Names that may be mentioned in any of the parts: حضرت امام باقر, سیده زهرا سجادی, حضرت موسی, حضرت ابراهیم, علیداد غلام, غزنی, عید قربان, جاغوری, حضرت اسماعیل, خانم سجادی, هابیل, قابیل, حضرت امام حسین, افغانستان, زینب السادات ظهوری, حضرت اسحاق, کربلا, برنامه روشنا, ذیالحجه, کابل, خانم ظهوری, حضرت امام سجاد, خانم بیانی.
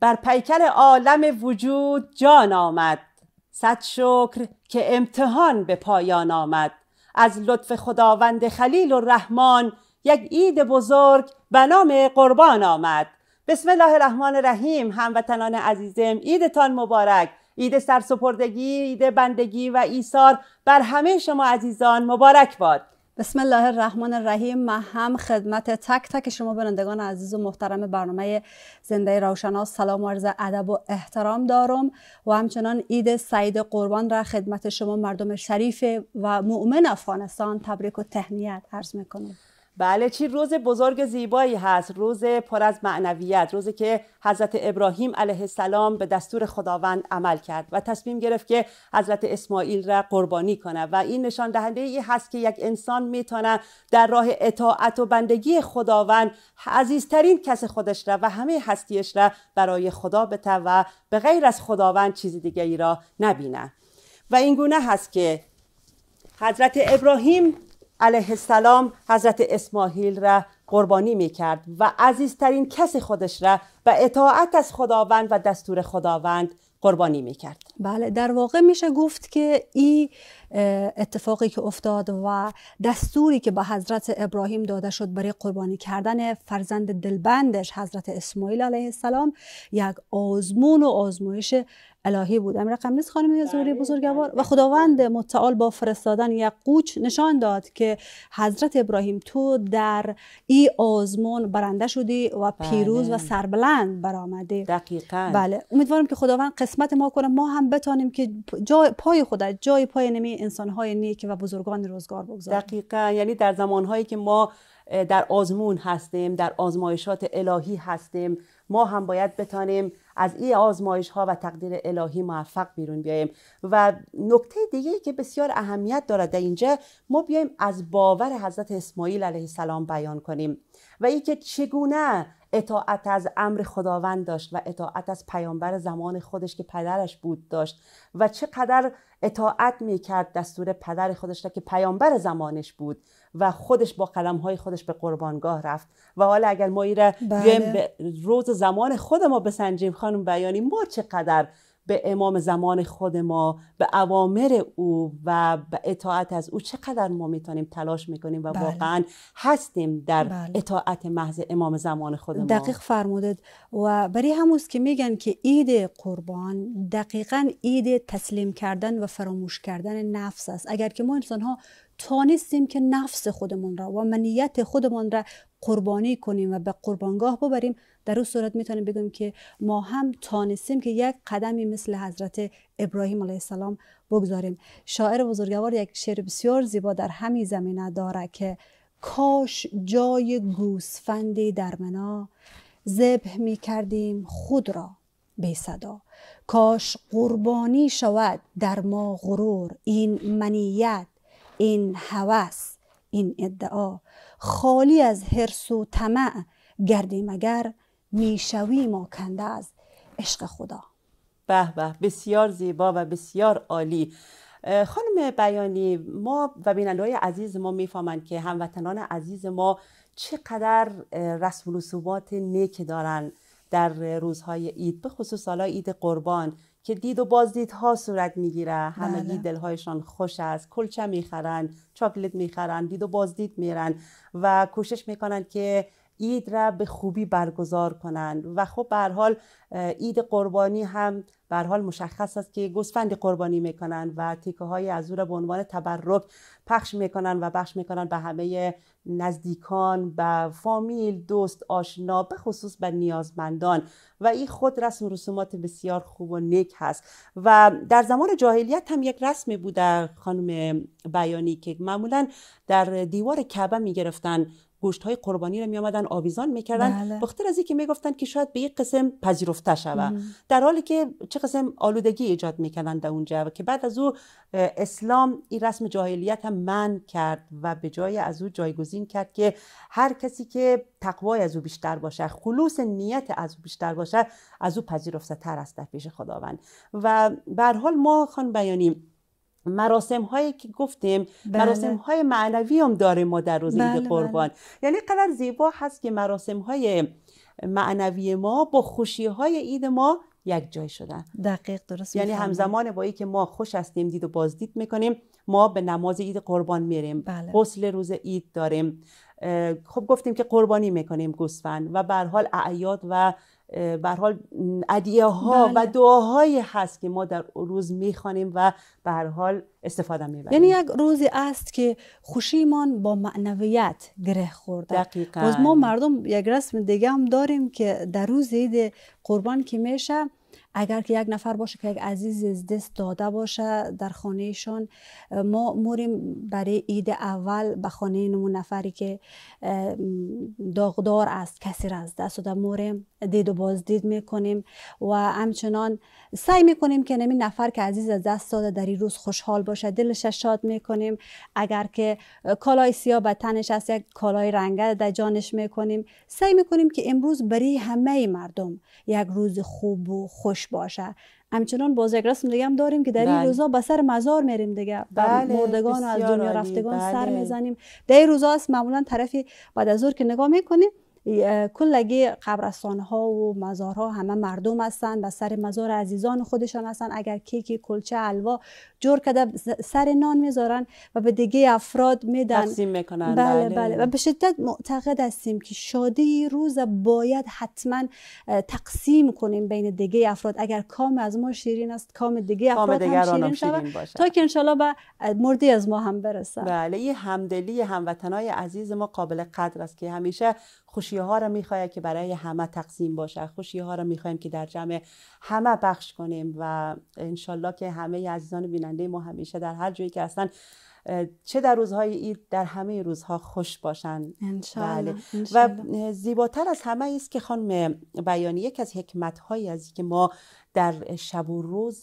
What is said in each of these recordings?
بر پیکر عالم وجود جان آمد، صد شکر که امتحان به پایان آمد. از لطف خداوند خلیل و رحمان یک عید بزرگ به نام قربان آمد. بسم الله الرحمن الرحیم. هموطنان عزیزم، عیدتان مبارک. عید سرسپردگی، عید بندگی و ایثار بر همه شما عزیزان مبارک باد. بسم الله الرحمن الرحیم. ما هم خدمت تک تک شما بینندگان عزیز و محترم برنامه زنده روشنا سلام و عرض ادب و احترام دارم و همچنان عید سعید قربان را خدمت شما مردم شریف و مؤمن افغانستان تبریک و تهنیت عرض میکنم. بله، چه روز بزرگ زیبایی هست، روز پر از معنویت، روزی که حضرت ابراهیم علیه السلام به دستور خداوند عمل کرد و تصمیم گرفت که حضرت اسماعیل را قربانی کنه و این نشان دهنده ای هست که یک انسان میتونه در راه اطاعت و بندگی خداوند عزیزترین کس خودش را و همه هستیش را برای خدا بته و به غیر از خداوند چیزی دیگه ای را نبینه. و این گونه هست که حضرت ابراهیم علیه السلام حضرت اسماعیل را قربانی میکرد و عزیزترین کسی خودش را و اطاعت از خداوند و دستور خداوند قربانی میکرد. بله، در واقع میشه گفت که این اتفاقی که افتاد و دستوری که به حضرت ابراهیم داده شد برای قربانی کردن فرزند دلبندش حضرت اسماعیل علیه السلام یک آزمون و آزمایش الهی بود. امر رقم نیست خانم ظهوری بزرگوار. و خداوند متعال با فرستادن یک قوچ نشان داد که حضرت ابراهیم تو در این آزمون برنده شدی و پیروز و سربلند برآمدی. دقیقاً. بله، امیدوارم که خداوند قسمت ما کنه، ما هم بتانیم که جای پای خدا، جای پای نمی انسانهای نیک و بزرگان روزگار بگذاریم. دقیقاً، یعنی در زمانهایی که ما در آزمون هستیم، در آزمایشات الهی هستیم، ما هم باید بتانیم از این آزمایش ها و تقدیر الهی موفق بیرون بیایم. و نکته دیگه که بسیار اهمیت دارد در اینجا، ما بیایم از باور حضرت اسماعیل علیه السلام بیان کنیم و اینکه چگونه اطاعت از امر خداوند داشت و اطاعت از پیامبر زمان خودش که پدرش بود داشت و چقدر اطاعت میکرد دستور پدر خودش را که پیامبر زمانش بود و خودش با قلمهای خودش به قربانگاه رفت. و حالا اگر ما این را به روز زمان خود ما بسنجیم، خانم بیانی، ما چقدر به امام زمان خود ما، به اوامر او و به اطاعت از او چقدر ما میتونیم تلاش میکنیم و واقعا هستیم در اطاعت محض امام زمان خود ما. دقیق فرمودید و برای هموز که میگن که عید قربان دقیقا عید تسلیم کردن و فراموش کردن نفس است. اگر که ما انسان ها توانستیم که نفس خودمون را و منیت خودمون را قربانی کنیم و به قربانگاه ببریم، در اون صورت میتونیم بگیم که ما هم توانستیم که یک قدمی مثل حضرت ابراهیم علیه السلام بگذاریم. شاعر بزرگوار یک شعر بسیار زیبا در همین زمینه داره که کاش جای گوسفندی در منا، ذبح میکردیم خود را بی صدا. کاش قربانی شود در ما غرور، این منیت، این هوس، این ادعا. خالی از حرص و طمع گردیم اگر، میشویم آکنده از عشق خدا. به به، بسیار زیبا و بسیار عالی. خانم بیانی، ما و بیننده‌های عزیز ما میفهمند که هموطنان عزیز ما چقدر رسم و رسومات نیک دارن در روزهای عید، به خصوص سالا عید قربان که دید و بازدیدها صورت میگیره. همگی دلهایشان خوش است، کلچه میخرن، چاکلت میخرن، دید و بازدید میرن و کوشش میکنن که عید را به خوبی برگزار کنن. و خب به هر حال عید قربانی هم به هر حال مشخص است که گوسفند قربانی میکنن و تیکه های از او را به عنوان تبرک پخش میکنن و بخش میکنن به همه نزدیکان، به فامیل، دوست، آشنا، به خصوص به نیازمندان. و این خود رسم رسومات بسیار خوب و نیک هست. و در زمان جاهلیت هم یک رسم بود در خانم بیانی که معمولا در دیوار کعبه میگرفتن گوشت های قربانی رو می آمدن آویزان میکردن، بخاطر از اینکه میگفتن که شاید به یک قسم پذیرفته شوه، در حالی که چه قسم آلودگی ایجاد میکردن در اونجا. و که بعد از او اسلام این رسم جاهلیت هم منع کرد و به جای از او جایگزین کرد که هر کسی که تقوای از او بیشتر باشه، خلوص نیت از او بیشتر باشه، از او پذیرفته تر است در پیش خداوند. و به هر حال ما خانم بیانی مراسم هایی که گفتیم، مراسم های معنوی هم داره ما در روز عید قربان. یعنی قدر زیبا هست که مراسم های معنوی ما با خوشیهای عید ما یک جای شدن. دقیق درست. یعنی همزمان با اینکه ما خوش هستیم، دید و بازدید میکنیم، ما به نماز عید قربان میریم، غسل روز عید داریم، خب گفتیم که قربانی میکنیم گوسفند و به هر حال اعیاد و به هر حال ادعیه ها و دعاهایی هست که ما در روز میخوانیم و به هر حال استفاده میبریم. یعنی یک روزی است که خوشیمان با معنویات گره خورده. دقیقاً. باز ما مردم یک رسم دیگه هم داریم که در روز عید قربان که میشه، اگر که یک نفر باشه که یک عزیز از دست داده باشه در خانهشان، ما موریم برای عید اول به خانه نمون نفری که داغدار است، کسی را از دست داده موریم، دید و بازدید میکنیم و همچنان سعی میکنیم که نمی نفر که عزیز از دست داده در این روز خوشحال باشه، دلش شاد میکنیم. اگر که کالای سیاه به تنش است، یک کالای رنگه در جانش میکنیم. سعی میکنیم که امروز برای همه مردم یک روز خوب و خوش باشه. همچنان باز یک رسم دیگه هم داریم که در این روزا به سر مزار میریم دیگه، مردگان و از دنیا رفتگان سر میزنیم. در این روزا است معمولا طرفی بعد از ظهر که نگاه میکنیم، کلگی قبرستان ها و مزارها همه مردم هستند، به سر مزار عزیزان خودشان هستند. اگر کیک، کلچه، حلوا جور کرده سر نان میذارن و به دیگه افراد میدن، تقسیم میکنن. بله. و به شدت معتقد هستیم که شادی روز باید حتما تقسیم کنیم بین دیگه افراد. اگر کام از ما شیرین است، کام دیگه افراد هم شیرین باشه تا که انشالله به مردی از ما هم برسه. بله، این همدلی هموطنای عزیز ما قابل قدر است که همیشه خوشی ها را میخوایم که برای همه تقسیم باشه، خوشی ها را میخوایم که در جمع همه بخش کنیم و انشالله که همه عزیزان بیننده ما همیشه در هر جایی که هستن، چه در روزهای عید، در همه روزها خوش باشن. بله. و زیباتر از همه است که خانم بیانی، یک از حکمت هایی از که ما در شب و روز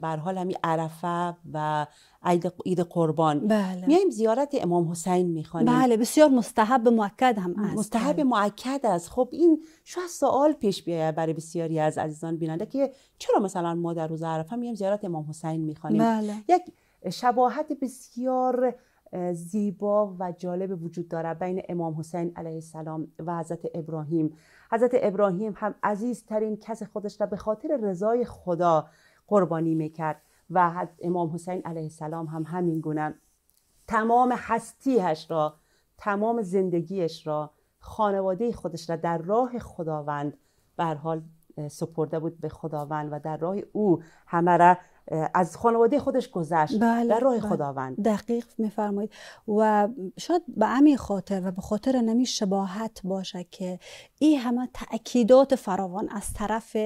به هر حال همین عرفه و عید قربان میایم زیارت امام حسین میخوانیم. بله، بسیار مستحب مؤکد هم است. مستحب مؤکد است. خب این شاید سوال پیش بیاید برای بسیاری از عزیزان بیننده که چرا مثلا ما در روز عرفه میایم زیارت امام حسین میخوانیم. یک شباهت بسیار زیبا و جالب وجود داره بین امام حسین علیه السلام و حضرت ابراهیم. حضرت ابراهیم هم عزیزترین کس خودش را به خاطر رضای خدا قربانی میکرد و امام حسین علیه السلام هم همین گونه تمام هستیش را، تمام زندگیش را، خانواده خودش را در راه خداوند به هر حال سپرده بود به خداوند و در راه او همه را از خانواده خودش گذشت. در راه خداوند. دقیق میفرمایید. و شاید به همین خاطر و به خاطر نمی شباهت باشه که این همه تأکیدات فراوان از طرف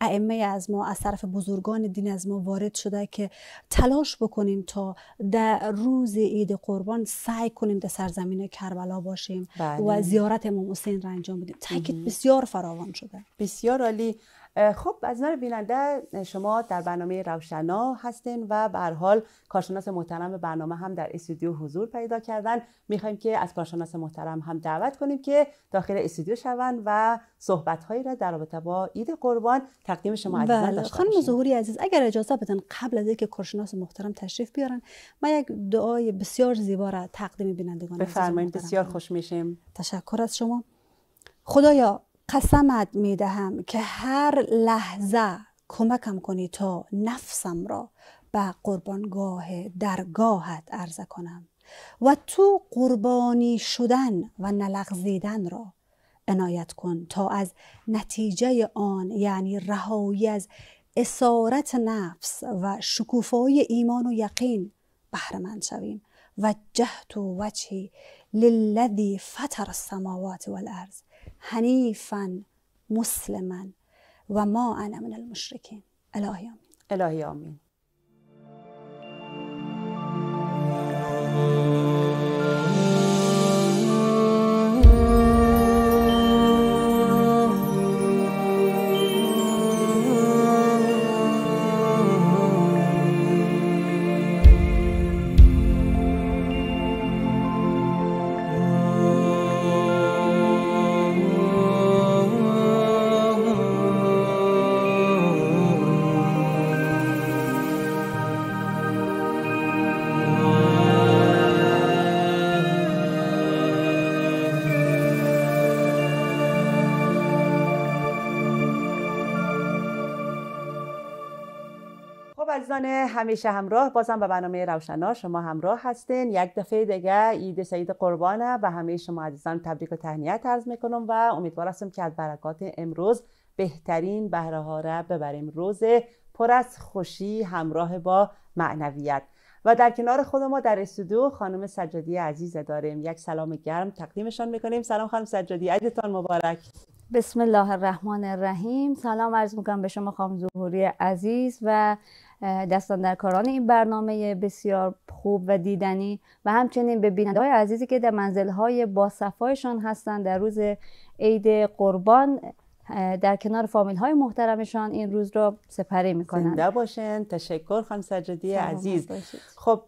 ائمه از ما، از طرف بزرگان دین از ما وارد شده که تلاش بکنیم تا در روز عید قربان سعی کنیم در سرزمین کربلا باشیم و زیارت امام حسین را انجام بدیم. تأکید بسیار فراوان شده. بسیار عالی. خب عزیزان بیننده، شما در برنامه روشنا هستین و به هر حال کارشناس محترم برنامه هم در استودیو حضور پیدا کردن. میخوایم که از کارشناس محترم هم دعوت کنیم که داخل استودیو شوند و صحبت‌هایی را در رابطه با عید قربان تقدیم شما عزیزان داشته باشیم. خانم ظهوری عزیز، اگر اجازه بدن قبل از اینکه کارشناس محترم تشریف بیارن، من یک دعای بسیار زیبا را تقدیم بینندگان بفرمایید. بسیار خوش میشیم. تشکر از شما. خدایا قسمت میدهم که هر لحظه کمکم کنی تا نفسم را به قربانگاه درگاهت عرضه کنم و تو قربانی شدن و نلغزیدن را عنایت کن تا از نتیجه آن، یعنی رهایی از اسارت نفس و شکوفایی ایمان و یقین بهره‌مند شویم. وجهت وجهی للذی فطر السماوات والارض حنیفا مسلما و ما انا من المشرکین. الهی آمین. الهی آمین. عزیزان همیشه همراه، بازم به برنامه روشنا شما همراه هستین. یک دفعه دیگه عید سعید قربانه و همه شما عزیزان تبریک و تهنیت عرض میکنم و امیدوار هستم که از برکات امروز بهترین بهره ها را ببریم. روز پر از خوشی همراه با معنویت. و در کنار خود ما در استودیو خانم سجادی عزیز داریم. یک سلام گرم تقدیمشان میکنیم. سلام خانم سجادی، عیدتان مبارک. بسم الله الرحمن الرحیم. سلام عرض میکنم به شما خانم ظهوری عزیز و دستان در کاران این برنامه بسیار خوب و دیدنی و همچنین به بیننده‌های عزیزی که در منزل‌های باصفایشان هستند در روز عید قربان در کنار فامیل‌های محترمشان این روز را سپری می‌کنند. زنده باشین. تشکر خانم سجادی عزیز. خب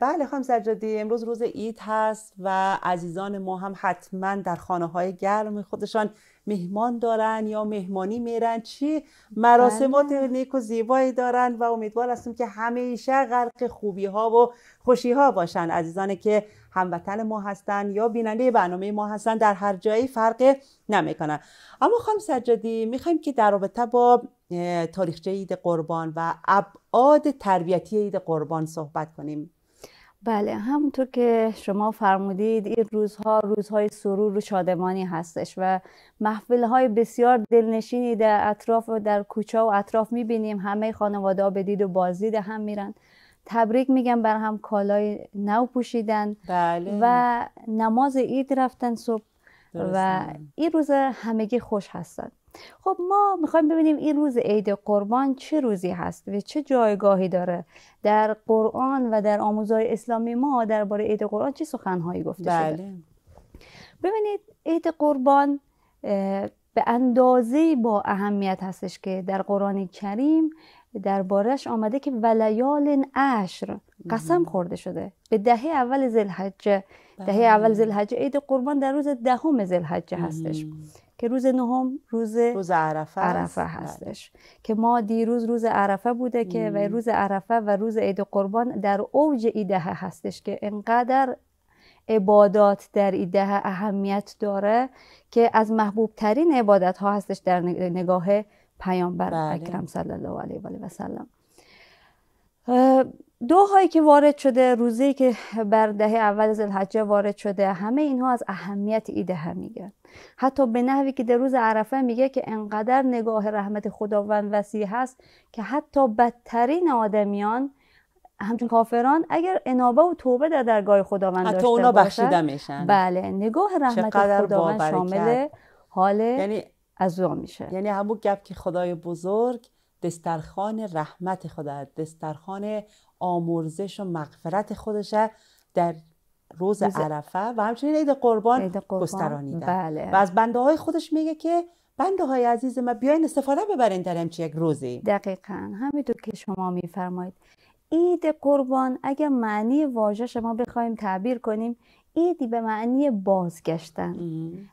بله خانم سجادی، امروز روز عید هست و عزیزان ما هم حتما در خانه‌های گرم خودشان مهمان دارن یا مهمانی میرن، چی مراسمات نیک و زیبایی دارن و امیدوار هستم که همیشه غرق خوبی ها و خوشی ها باشن. عزیزانی که هموطن ما هستن یا بیننده برنامه ما هستن در هر جایی فرق نمیکنن. اما خانم سجادی، میخوایم که در رابطه با تاریخچه عید قربان و ابعاد تربیتی عید قربان صحبت کنیم. بله، همونطور که شما فرمودید این روزها روزهای سرور و شادمانی هستش و محفل‌های بسیار دلنشینی در اطراف و در کوچه و اطراف می‌بینیم. همه خانواده‌ها به دید و بازدید هم میرن، تبریک میگن، بر هم کالای نو پوشیدن، بله، و نماز عید رفتن صبح و این روز همگی خوش هستن. خب ما میخوایم ببینیم این روز عید قربان چه روزی هست و چه جایگاهی داره در قرآن و در آموزهای اسلامی ما درباره عید قربان چه سخنهایی گفته شده. ببینید عید قربان به اندازه با اهمیت هستش که در قرآن کریم دربارهش آمده که ولیال عشر قسم خورده شده به دهه اول ذی‌الحجه. دهه اول ذی‌الحجه، عید قربان در روز دهم ذی‌الحجه هستش که روز نهم روز عرفه هستش. که ما دیروز روز عرفه بوده که و روز عرفه و روز عید قربان در اوج این دهه هستش که انقدر عبادات در این دهه اهمیت داره که از محبوب ترین عبادت ها هستش در نگاه پیامبر اکرم صلی الله علیه و آله و سلم. دعاهایی که وارد شده، روزی که بر دهه اول ذی‌الحجه وارد شده، همه اینها از اهمیت این دهه میگن. حتی به نحوی که در روز عرفه میگه که انقدر نگاه رحمت خداوند وسیع هست که حتی بدترین آدمیان همچون کافران اگر انابه و توبه در درگاه خداوند داشته حتی اونا بخشیده میشن. بله، نگاه رحمت خداوند شامل حال از اون میشه. یعنی همون گپ که خدای بزرگ دسترخوان رحمت خدا، دسترخوان آمرزش و مغفرت خودش در روز عرفه و همچنین عید قربان گسترانیده. بله. و از بنده های خودش میگه که بنده های عزیز ما بیاین استفاده ببرین در همچی یک روزی. دقیقا همینطور که شما میفرمایید. عید قربان اگر معنی واژه شما بخوایم تعبیر کنیم، عیدی به معنی بازگشتن،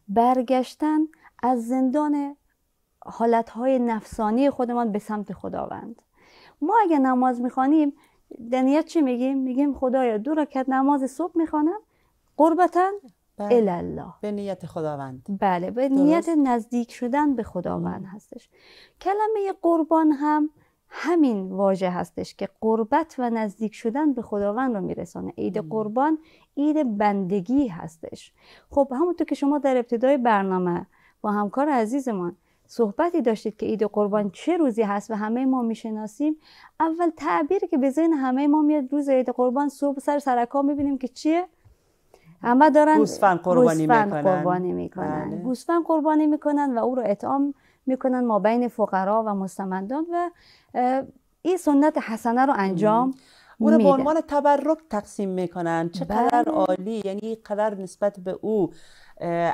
برگشتن از زندان حالتهای نفسانی خودمان به سمت خداوند. ما اگر نماز میخوانیم دنیت چی میگیم؟ میگیم خدایا دو رکعت نماز صبح میخوانم قربتاً الله، به نیت خداوند. بله، به نیت نزدیک شدن به خداوند هستش. کلمه قربان هم همین واژه هستش که قربت و نزدیک شدن به خداوند رو میرسانه. عید قربان عید بندگی هستش. خب همونطور که شما در ابتدای برنامه با همکار عزیزمان صحبتی داشتید که عید قربان چه روزی هست و همه ما میشناسیم، اول تعبیری که به ذهن همه ما میاد روز عید قربان صبح سر سرکا میبینیم که چیه؟ همه دارن گوسفند قربانی میکنن. گوسفند قربانی میکنن و او رو اطعام میکنن ما بین فقرا و مستمندان و این سنت حسنه رو انجام اون به عنوان تبرک تقسیم میکنن. چقدر عالی، یعنی قدر نسبت به او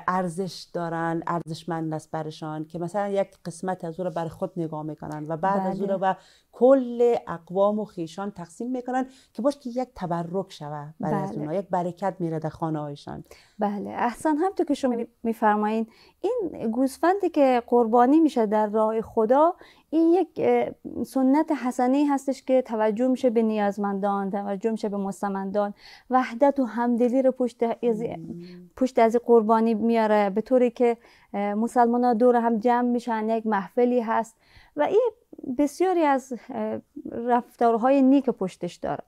ارزش دارن، ارزشمند است برشان که مثلا یک قسمت از او را بر خود نگاه میکنن و بعد از او را و کل اقوام و خیشان تقسیم میکنن که باش که یک تبرک شود برای از اونها، یک برکت میره در خانه هایشان. بله، احسن. همونطور که شما میفرمایین این گوسفندی که قربانی میشه در راه خدا، این یک سنت حسنه هستش که توجه میشه به نیازمندان، توجه میشه به مستمندان، وحدت و همدلی رو پشت از قربانی میاره، به طوری که مسلمان ها دور هم جمع میشن، یک محفلی هست و این بسیاری از رفتارهای نیک پشتش داره.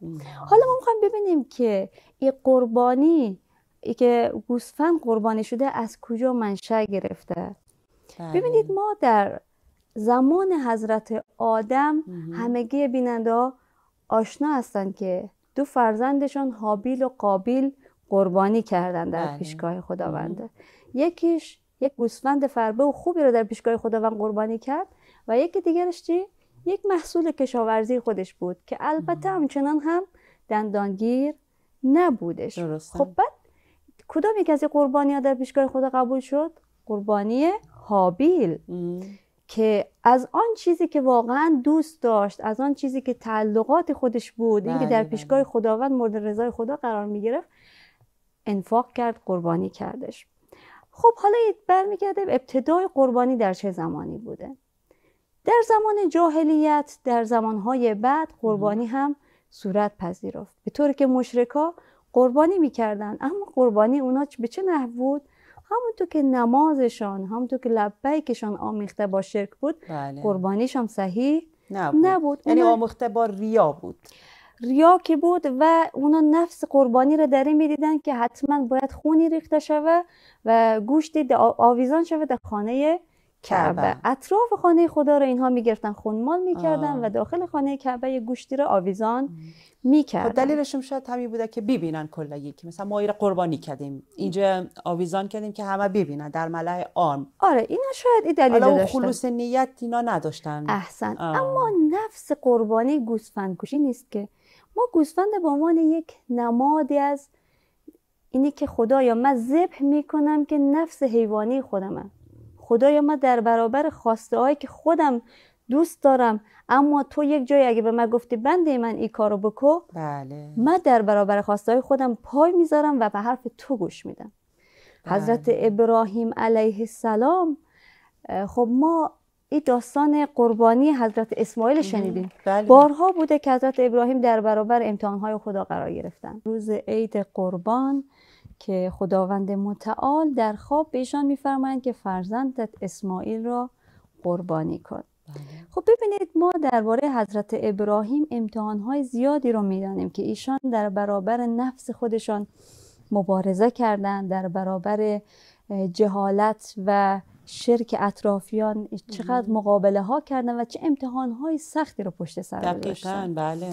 حالا ما میخوایم ببینیم که این قربانی که گوسفند قربانی شده از کجا منشأ گرفته. ببینید ما در زمان حضرت آدم همگی بیننده آشنا هستند که دو فرزندشان هابیل و قابیل قربانی کردند در پیشگاه خداوند. یکیش یک گوسفند فربه و خوبی رو در پیشگاه خداوند قربانی کرد و یکی دیگرش چی؟ یک محصول کشاورزی خودش بود که البته همچنان هم دندانگیر نبودش. درستم. خب بعد کدام یک از قربانی‌ها در پیشگاه خدا قبول شد؟ قربانی هابیل که از آن چیزی که واقعا دوست داشت، از آن چیزی که تعلقات خودش بود، اینکه در پیشگاه خداوند مورد رضای خدا قرار می‌گرفت، انفاق کرد، قربانی کردش. خب حالا برمیگردیم ابتدای قربانی در چه زمانی بوده؟ در زمان جاهلیت، در زمانهای بعد قربانی هم صورت پذیرفت، به طور که مشرکا قربانی میکردن. اما قربانی اونا به چه نحو بود؟ همونطور که نمازشان، همونطور که لبیکشان آمیخته با شرک بود، بله. قربانیش هم صحیح نبود. یعنی آمیخته با ریا بود، ریا که بود و اونا نفس قربانی را در این می‌دیدن که حتما باید خونی ریخته شود و گوشتی آویزان شود در خانه کعبه. اطراف خانه خدا را اینها میگرفتن، خونمال میکردن و داخل خانه کعبه گوشتی را آویزان میکردن. دلیلش هم شاید همین بوده که ببینن کلگی که مثلا ما این قربانی کردیم، اینجا آویزان کردیم که همه ببینن در ملأ عام. آره اینا شاید این دلیل داشتن. خلوص نیت اینا نداشتن. احسن. اما نفس قربانی گوسفند کشی نیست که ما گوسفند به عنوان یک نمادی از اینی که خدایا من ذبح میکنم که نفس حیوانی خودمه، خدایا من در برابر خواسته هایی که خودم دوست دارم، اما تو یک جایی اگه به من گفتی بنده من این کارو بکو، بله. من در برابر خواسته های خودم پای میذارم و به حرف تو گوش میدم. بله. حضرت ابراهیم علیه السلام، خب ما این داستان قربانی حضرت اسماعیل شنیدیم. بله. بارها بوده که حضرت ابراهیم در برابر امتحانهای خدا قرار گرفتن. روز عید قربان که خداوند متعال در خواب بهشان میفرمایند که فرزندت اسماعیل را قربانی کن. بله. خب ببینید ما درباره حضرت ابراهیم امتحانهای زیادی رو میدانیم که ایشان در برابر نفس خودشان مبارزه کردند، در برابر جهالت و شرک اطرافیان چقدر مقابله ها کردن و چه امتحان های سختی رو پشت سر گذاشتن. بله.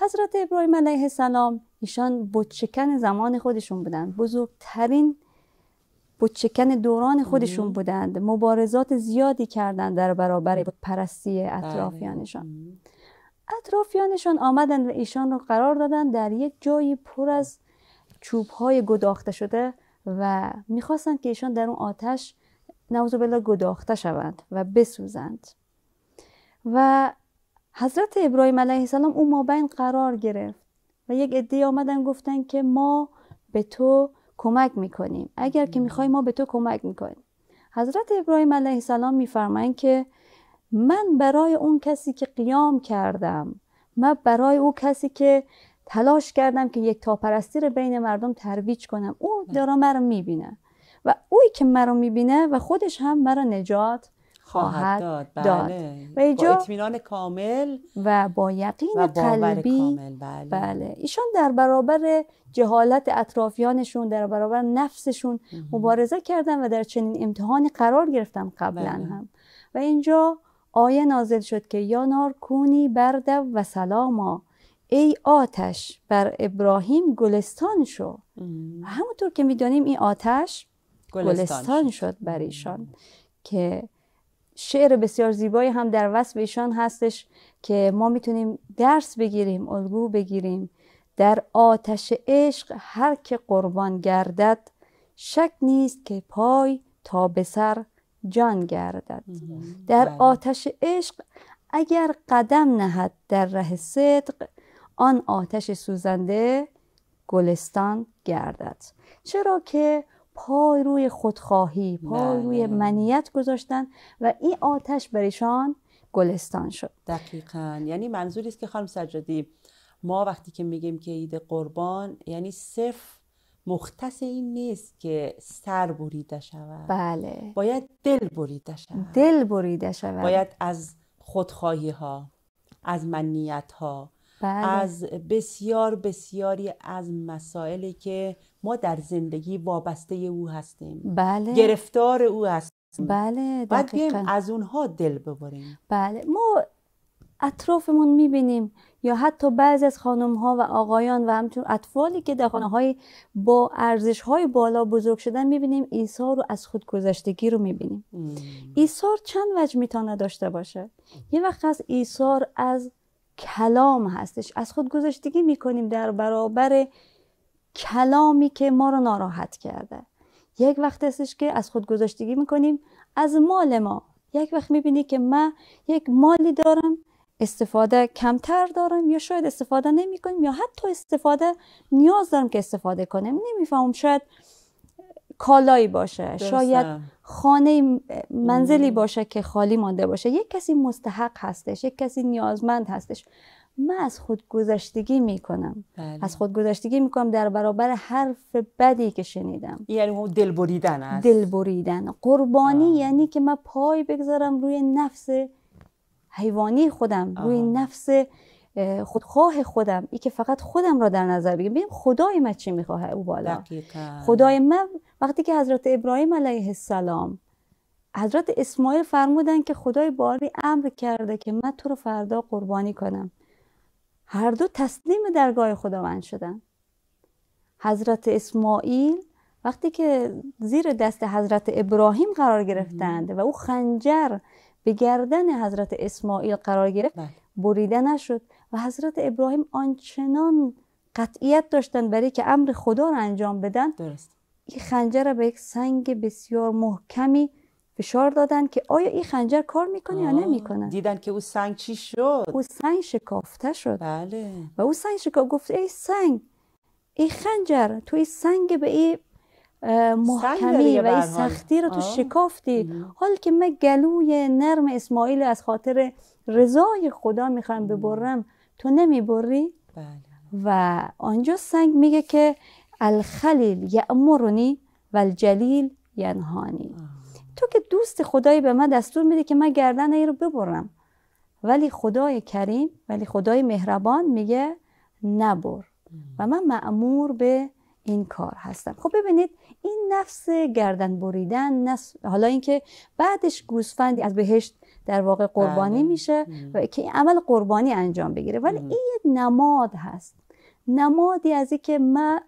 حضرت ابراهیم علیه السلام ایشان بتشکن زمان خودشون بودند، بزرگترین بتشکن دوران خودشون بودند، مبارزات زیادی کردند در برابر پرستی اطرافیانشان. اطرافیانشان آمدند و ایشان رو قرار دادند در یک جایی پر از چوب های گداخته شده و میخواستند که ایشان در اون آتش نعوذ بالله گداخته شوند و بسوزند. و حضرت ابراهیم علیه السلام اون مابین قرار گرفت و یک عده آمدن گفتن که ما به تو کمک میکنیم، اگر که میخوای ما به تو کمک میکنیم. حضرت ابراهیم علیه السلام میفرمایند که من برای اون کسی که قیام کردم، من برای اون کسی که تلاش کردم که یک تاپرستی رو بین مردم ترویج کنم، اون داره مرا میبینه و اوی که مرا میبینه و خودش هم مرا نجات خواهد داد. بله. با اطمینان کامل و با یقین و قلبی کامل. بله. بله. ایشان در برابر جهالت اطرافیانشون، در برابر نفسشون مبارزه کردن و در چنین امتحانی قرار گرفتن قبلا. بله. هم و اینجا آیه نازل شد که یا نار کونی بردا و سلاما، ای آتش بر ابراهیم گلستان شو. همونطور که میدانیم این آتش گلستان شد بر ایشان که شعر بسیار زیبایی هم در وصف ایشان هستش که ما میتونیم درس بگیریم، الگو بگیریم. در آتش عشق هر که قربان گردد، شک نیست که پای تا به سر جان گردد. در آتش عشق اگر قدم نهد در ره صدق، آن آتش سوزنده گلستان گردد. چرا که پای روی خودخواهی، پای روی منیت گذاشتن و این آتش برایشان گلستان شد. دقیقاً. یعنی منظوری است که خانم سجادی، ما وقتی که میگیم که عید قربان، یعنی صرف مختص این نیست که سر بریده شود. بله. باید دل بریده شود. دل بریده شود. باید از خودخواهی ها، از منیت ها، بله. از بسیاری از مسائلی که ما در زندگی وابسته او هستیم، بله. گرفتار او هستیم، بله. باید بیم از اونها دل ببریم. بله، ما اطرافمون میبینیم یا حتی بعضی از خانم ها و آقایان و همچنین اطفالی که در خانه های با ارزش های بالا بزرگ شدن میبینیم ایثار رو از خودگذشتگی رو میبینیم. ایثار چند وجه میتونه داشته باشه. یه وقت از ایثار از کلام هستش، از خودگذشتگی میکنیم در برابر کلامی که ما رو ناراحت کرده. یک وقت هستش که از خودگذشتگی میکنیم از مال ما. یک وقت میبینی که من یک مالی دارم، استفاده کمتر دارم یا شاید استفاده نمی کنیم یا حتی استفاده نیاز دارم که استفاده کنم. نمیفهمم، شاید کالایی باشه، درسته. شاید خانه منزلی باشه که خالی مانده باشه. یک کسی مستحق هستش، یک کسی نیازمند هستش. من از خودگذشتگی میکنم، بله. از خودگذشتگی میکنم در برابر حرف بدی که شنیدم. یعنی دل بریدن است. دل بریدن، قربانی. یعنی که من پای بگذارم روی نفس حیوانی خودم، روی نفس خودخواه خودم، ای که فقط خودم را در نظر بگیرم. ببین خدای من چی میخواه او بالا. دقیقا. خدای من، وقتی که حضرت ابراهیم علیه السلام حضرت اسماعیل فرمودن که خدای باری امر کرده که من تو رو فردا قربانی کنم، هر دو تسلیم درگاه خداوند شدن. حضرت اسماعیل وقتی که زیر دست حضرت ابراهیم قرار گرفتند و او خنجر به گردن حضرت اسماعیل قرار گرفت، بریده نشد و حضرت ابراهیم آنچنان قطعیت داشتن برای که امر خدا را انجام بدن، درست. این خنجر را به یک سنگ بسیار محکمی فشار دادن که آیا این خنجر کار میکنه یا نمیکنه. دیدن که او سنگ چی شد؟ او سنگ شکافته شد، بله. و او سنگ شکافته، گفت ای سنگ، ای خنجر، تو این سنگ به این محکمی و این سختی رو تو شکافتی، حال که من گلوی نرم اسماعیل از خاطر رضای خدا میخوام ببرم، تو نمیبری؟ بله. و آنجا سنگ میگه که الخلیل یامرنی و الجلیل ینهانی. تو که دوست خدایی به من دستور میده که من گردن این رو ببرم، ولی خدای کریم، ولی خدای مهربان میگه نبر و من مأمور به این کار هستم. خب ببینید این نفس گردن بریدن، حالا اینکه بعدش گوسفندی از بهشت در واقع قربانی میشه و که این عمل قربانی انجام بگیره، ولی این یک نماد هست، نمادی از اینکه من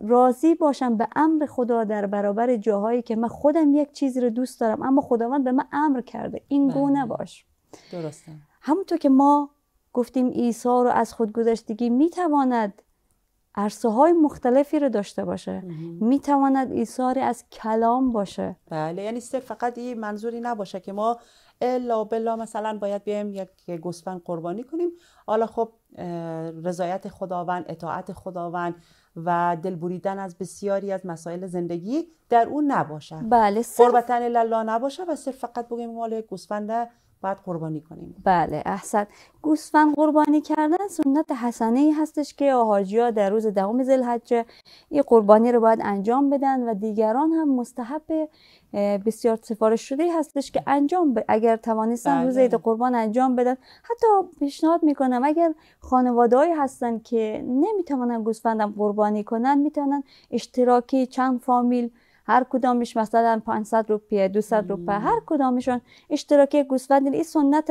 راضی باشم به امر خدا در برابر جاهایی که من خودم یک چیزی رو دوست دارم اما خداوند به من امر کرده این گونه باش. درسته. همونطور که ما گفتیم ایثار رو از خودگذشتگی میتواند عرصه های مختلفی رو داشته باشه. میتواند ایثار از کلام باشه، بله. یعنی فقط این منظوری نباشه که ما الا بلا مثلا باید بیایم یک گوسفند قربانی کنیم، حالا خب رضایت خداوند، اطاعت خداوند و دل بریدن از بسیاری از مسائل زندگی در اون نباشه، بله. قربتن الله نباشه و صرف فقط بگیم مال یک گوسفند باید قربانی کنیم. بله، احسن. گوسفند قربانی کردن سنت حسنه ای هستش که حاجی‌ها در روز 10 ذوالحجه این قربانی رو باید انجام بدن و دیگران هم مستحب بسیار سفارش شده هستش که انجام اگر توانستن، بله. روز عید قربان انجام بدن. حتی پیشنهاد میکنم اگر خانواده‌ای هستن که نمیتونن گوسفندم قربانی کنن، میتونن اشتراکی چند فامیل، هر کدامش مثلا 500 روپیه، 200 روپیه، هر کدامشون اشتراکی گوسفند، این سنت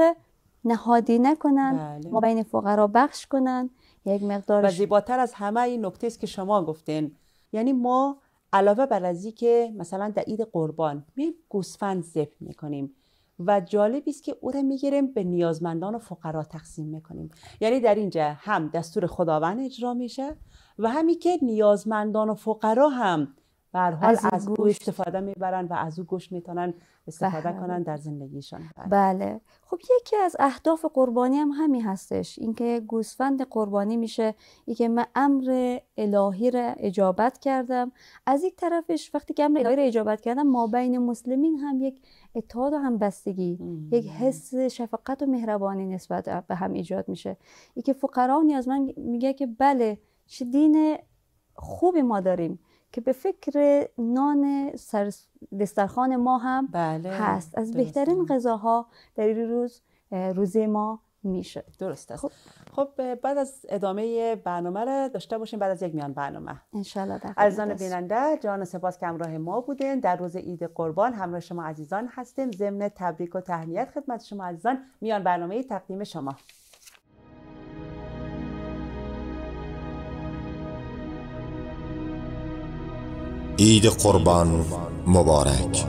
نهادی نکنن، بله. ما بین فقرا بخش کنن یک مقدار. و زیباتر از همه این نکته است که شما گفتین، یعنی ما علاوه بر از اینکه مثلا در عید قربان می گوسفند ذبح میکنیم و جالب است که او را میگیریم به نیازمندان و فقرا تقسیم میکنیم، یعنی در اینجا هم دستور خداوند اجرا میشه و همی که نیازمندان و فقرا هم به هر حال از او استفاده میبرن و از او گوشت میتونن استفاده کنن در زندگیشان. بله. خب یکی از اهداف قربانی هم همین هستش، اینکه گوسفند قربانی میشه، اینکه من امر الهی را اجابت کردم. از یک طرفش وقتی که امر الهی را اجابت کردم، ما بین مسلمین هم یک اتحاد و همبستگی، یک حس شفقت و مهربانی نسبت به هم ایجاد میشه. اینکه فقرا نیازمند میگه که بله چه دین خوبی ما داریم که به فکر نان دسترخوان ما هم، بله. هست. از بهترین غذاها در این روز روزی ما میشه. درست است. خب بعد از ادامه برنامه را داشته باشیم بعد از یک میان برنامه انشالله. عزیزان بیننده جان سپاس که همراه ما بودین. در روز عید قربان همراه شما عزیزان هستیم. ضمن تبریک و تهنیت خدمت شما عزیزان میان برنامه تقدیم شما. عید قربان مبارک.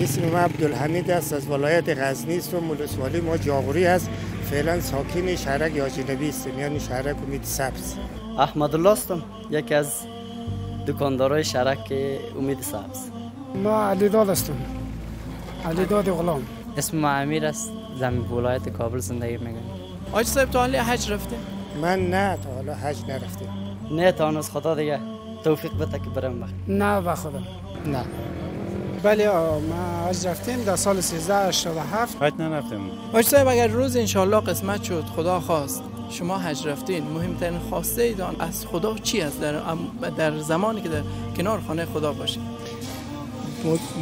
اسم ما عبدالحمید است، از ولایت غزنی است و مولسوالی ما جاغوری است. فعلا ساکن شهرک یاجینبی هستم، یعنی شهرک امید سبز. احمدالله هستم، یکی از دکاندارای شهرک امید سبز. ما علیداد هستم، علیداد غلام. اسم ما امیر است، زمین ولایت کابل زندگی میکنم. آج صاحب تا حالا حج رفته؟ من نه، تا حالا حج نرفته. نه تا هنوز. خدا دیگه توفیق بده که برم بخیر. نه با خدا نه. بله ما حج رفتیم در سال 1387. حج نرفتیم. حاج صاحب اگر روز انشالله قسمت شد خدا خواست شما حج رفتین، مهمترین خواسته ایدان از خدا چی است در زمانی که در کنار خانه خدا باشید؟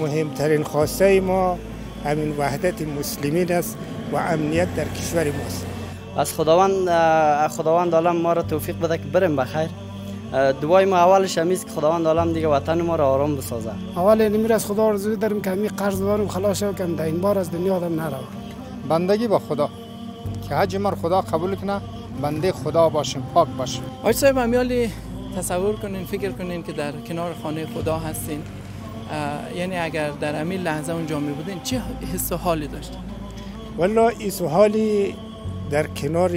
مهمترین خواسته ما همین وحدت مسلمین است و امنیت در کشور ماست. از خداوند عالم ما را توفیق بده که بریم بخیر. دعای ما اولش همیست که خداوند عالم دیگه وطن ما را آرام بسازه. اول نمیر از خدا آرزو داریم که همین قرض دارم خلاص شو، که در این بار از دنیا آدم نرود. بندگی با خدا که حج ما خدا قبول کنه، بنده خدا باشیم، پاک باشیم. آج صاحب امیالی تصور کنین، فکر کنین که در کنار خانه خدا هستین، یعنی اگر در همین لحظه اونجا می بودین چه حس و حالی داشتین؟ والله حس و حالی در کنار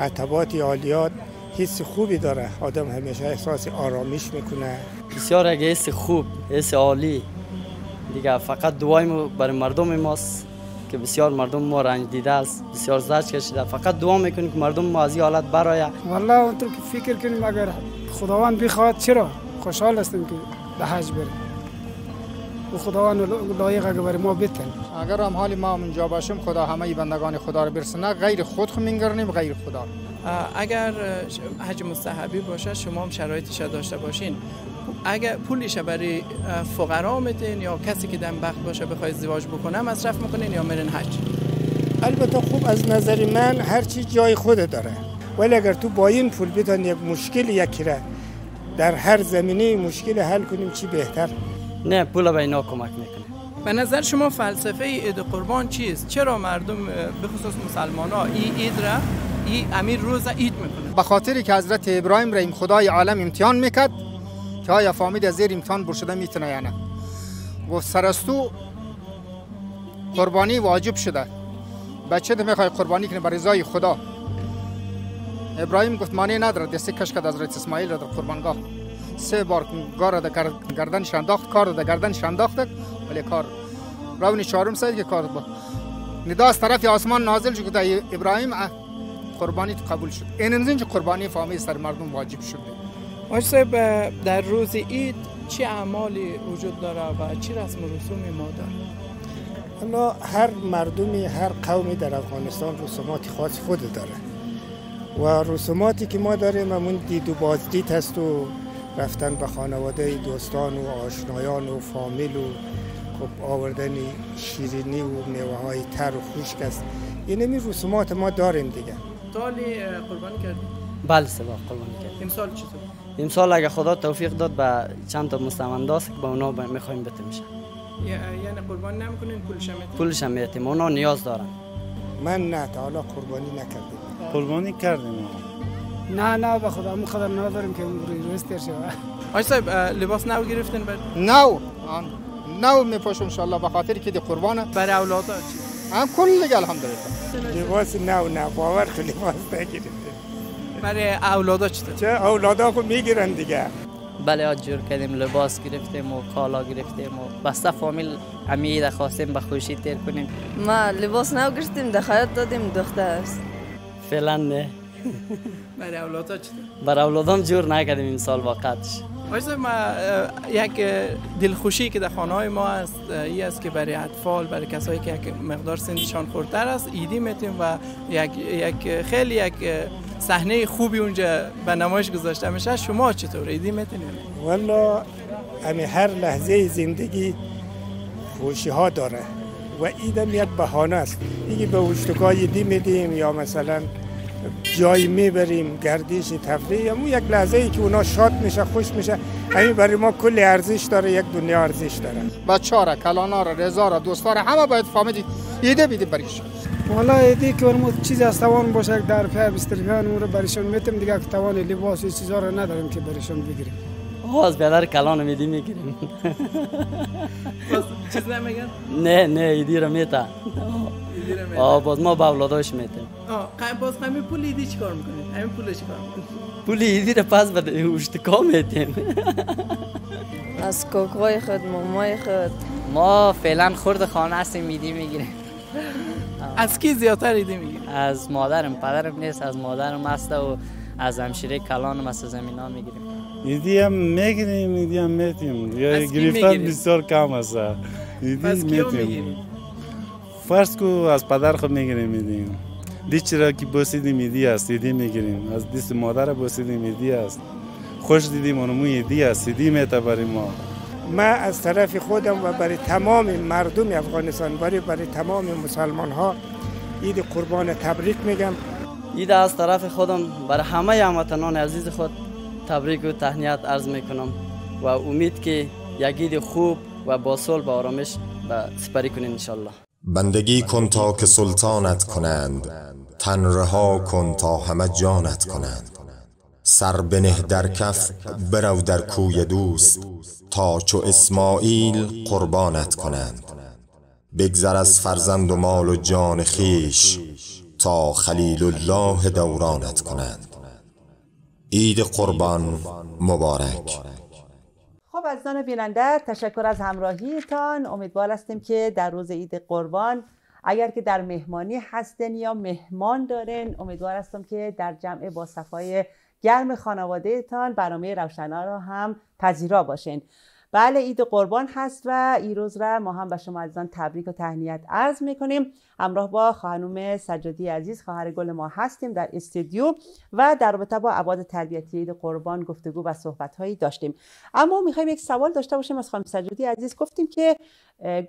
عتبات عالیات حس خوبی داره. آدم همیشه احساس آرامش میکنه. بسیار اگه حس خوب، حس عالی دیگه. فقط دعایم برای مردم ماست که بسیار مردم ما رنجیده است، بسیار زجر کشیده. فقط دعا میکنیم که مردم ما از این حالت برآید. والله اونطور که فکر کنیم اگر خداوند بخواد چرا خوشحال هستیم که به حج بریم و خداوند لایق اگه برای ما بتن. اگر هم حال ما اونجا باشیم خدا همه بندگان خدا رو برسونه، غیر خود خو میگردیم غیر خدا. اگر حج مستحبی باشه شما هم شرایطش داشته باشین، اگر پولش برای فقرا میدین یا کسی که دم بخت باشه بخواد ازدواج بکنه مصرف میکنین یا میرین حج؟ البته خوب از نظر من هر چی جای خود داره، ولی اگر تو با این پول بتون یک مشکل یکی را در هر زمینه مشکل حل کنیم چی بهتر؟ نه پول به اینا کمک میکنه. به نظر شما فلسفه عید قربان چیست؟ چرا مردم به خصوص مسلمان ها این عید را این امیر روز عید میکنه؟ به خاطری که حضرت ابراهیم را خدای عالم امتحان میکرد که آیا فامید از زیر امتحان برشده میتونه یا نه، و سرستو قربانی واجب شده. بچه ده میخوای قربانی کنه برای رضای خدا. ابراهیم گفت مانع نداره، دسته کش کرد حضرت اسماعیل را در قربانگاه. سه بار گار در گردن شنداخت، کار در گردن شنداخت، ولی کار راون چهارم سید که کار با ندا از طرف آسمان نازل شد که ابراهیم قربانی تو قبول شد. اینم که قربانی فامی سر مردم واجب شد. آج صاحب در روز عید چه اعمالی وجود داره و چه رسم و رسوم ما داره؟ هر مردمی هر قومی در افغانستان رسومات خاص خود داره و رسوماتی که ما داریم همون دید و بازدید هست و رفتن به خانواده دوستان و آشنایان و فامیل و خب آوردن شیرینی و میوه های تر و خشک است. اینمی رسومات ما داریم دیگه. سال قربانی کردیم؟ بله سه بار قربانی کردیم. امسال چطور؟ امسال اگه خدا توفیق داد به چند تا مستمنداست که با اونا میخوایم بتمشن. یعنی قربانی نمیکنین پولش هم میتیم؟ پولش هم میتیم، اونا نیاز دارن. من نه تا حالا قربانی نکردیم. قربانی کردیم. نه به خدا مقدر نداریم که رستر شوه. آج صاحب لباس نو گرفتن؟ نو میپوشم انشالله به خاطر که دی قربانه. برای اولادا چی؟ هم کل دیگه الحمدلله. لباس نو باور کن لباس نگرفتن. برای اولادا چی؟ چه اولادا خود میگیرن دیگه. بله آج جور کردیم، لباس گرفتیم و کالا گرفتیم و بسته فامیل عمید خواستیم به خوشی تیر کنیم. ما لباس نو گرفتیم دخالت دادیم دختر فعلا نه. برای اولادا چطور؟ برای اولادام جور نکردیم این سال واقعش. آجا ما یک دلخوشی که در خانه‌های ما است این است که برای اطفال، برای کسایی که یک مقدار سنشان خردتر است ایدی میتیم و یک خیلی یک صحنه خوبی اونجا به نمایش گذاشته میشه. شما چطور ایدی میتونید؟ والله همه هر لحظه زندگی خوشی ها داره و ایدم یک بهانه است دیگه، به وشتگاهی میدیم یا مثلا جایی میبریم گردش تفریح، یا یک لحظه ای که اونا شاد میشه خوش میشه، همین برای ما کلی ارزش داره، یک دنیا ارزش داره. بچه را، کلانا را، رضا را، دوستا را همه باید فهمید ایده بیده برایش. والا ایده که ورمو چیز از توان باشه در پی بسترگان اون رو برایشون میتم دیگه، که توان لباس و چیزا را نداریم که برایشون بگیریم. از بیادر کلان میدی میگیریم. چیز نمیگن؟ نه ایده را میتن. باز ما با اولاداش میتیم. باز همین پول ایدی چی کار میکنیم؟ همین پولش کار میکنیم؟ پول ایدی را پس به اوشتکا میتیم. از کوکوای خود، مامای خود. ما فعلا خورد خانه هستیم، میدی میگیریم. از کی زیادتر ایدی میگیریم؟ از مادرم، پدرم نیست، از مادرم هست و از همشیره کلانم از زمینان میگیریم. ایدی هم میگیریم، ایدی هم میتیم. یا گریفتن بسیار کم هست. ایدی میتیم. فرض کو از پدر خود میگیریم میدیم، دیچی را که بوسیدیم ایدی است ایدی میگیریم، از دیست مادر بوسیدیم ایدی است، خوش دیدیم اونمو ایدی است، ایدی میتبری ما. من از طرف خودم و برای تمام مردم افغانستان، برای تمام مسلمان ها عید قربان تبریک میگم. عید از طرف خودم برای همه هموطنان عزیز خود تبریک و تهنیت عرض میکنم و امید که یک عید خوب و با صلح و آرامش سپری کنین انشالله. بندگی کن تا که سلطانت کنند، تن رها کن تا همه جانت کنند. سر بنه در کف برو در کوی دوست، تا چو اسماعیل قربانت کنند. بگذر از فرزند و مال و جان خیش، تا خلیل الله دورانت کنند. عید قربان مبارک. خب عزیزان بیننده تشکر از همراهیتان. امیدوار هستیم که در روز عید قربان اگر که در مهمانی هستن یا مهمان دارین، امیدوار هستم که در جمع با صفای گرم خانوادهتان برنامه روشنا را هم پذیرا باشین. بله عید قربان هست و این روز را ما هم به شما عزیزان تبریک و تهنیت عرض میکنیم. همراه با خانم سجادی عزیز خواهر گل ما هستیم در استودیو و در رابطه با ابعاد تربیتی عید قربان گفتگو و صحبت هایی داشتیم. اما میخوایم یک سوال داشته باشیم از خانم سجادی عزیز. گفتیم که